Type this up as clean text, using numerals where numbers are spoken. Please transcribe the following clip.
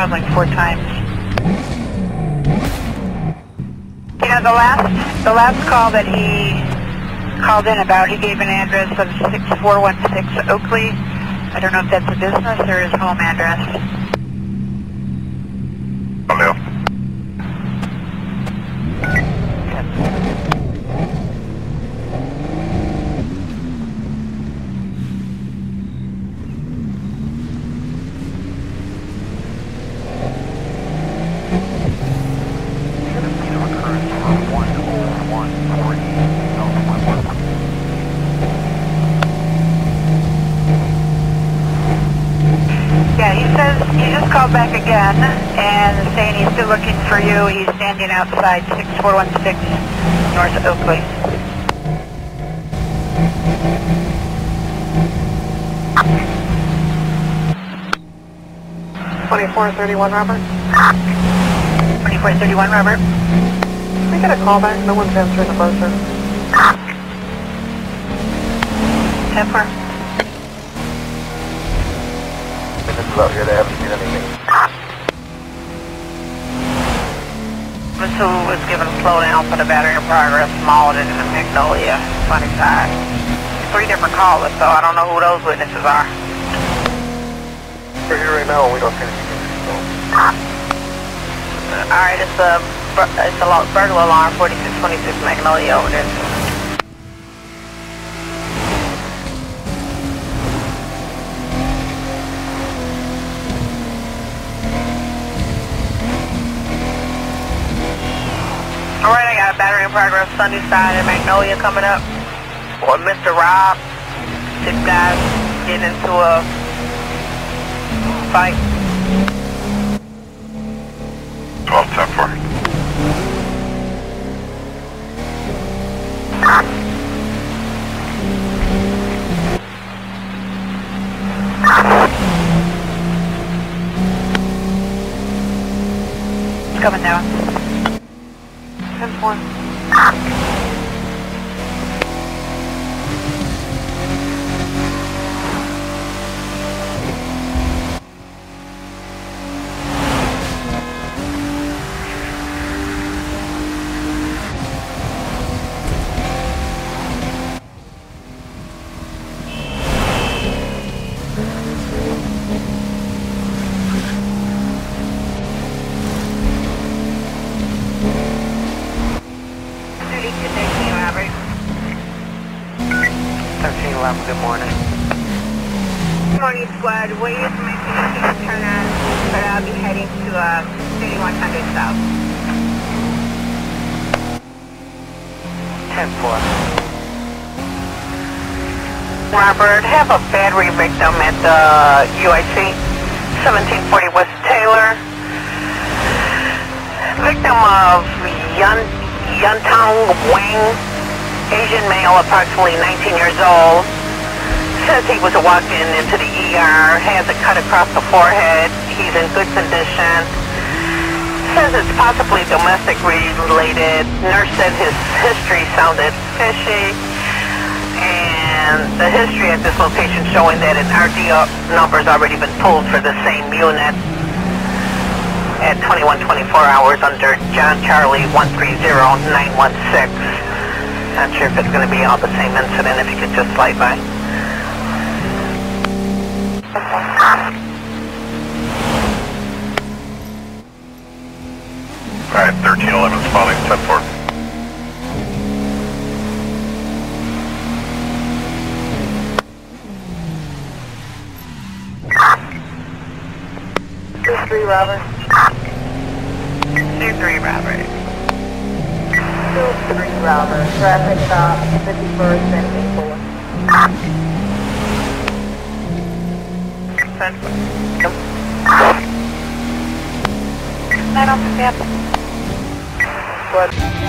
around like 4 times. You know, the last call that he called in about, he gave an address of 6416 Oakley. I don't know if that's a business or his home address. Hello. Back again and saying he's still looking for you. He's standing outside 6416 North Oakley. Ah. 2431 Robert. Ah. 2431 Robert. Can we get a call back? No one's answering the buzzer. Ah. 10-4. Out here, they haven't seen anything. Missile was given a slowdown for the battery in progress, mauled it in the Magnolia, funny side. 3 different callers, so I don't know who those witnesses are. We're here right now, we don't see anything. So. Alright, it's a burglar alarm, 4626 Magnolia over there. Alright, I got a battery in progress, Sunnyside and Magnolia coming up. Or Mr. Rob, 6 guys getting into a fight. 12-10-4. It's coming down. 10-4. Good morning. Good morning, squad. What is my station turn on? But I'll be heading to 3100 south. 10-4. Robert, have a battery victim at the UIC, 1740 West Taylor. Victim of Yuntong Wang, Asian male, approximately 19 years old. Says he was walking into the ER, has a cut across the forehead, he's in good condition. Says it's possibly domestic related. Nurse said his history sounded fishy. And the history at this location showing that an RDO number's already been pulled for the same unit at 2124 hours under John Charlie 130916. Not sure if it's going to be all the same incident, if you could just slide by. Alright, 1311 spotting, 10-4. Two, 3 Robert. 2-3 Robert. 2-3 Robert. Traffic stop, 51st and 84. 10-4. Night on the step. What?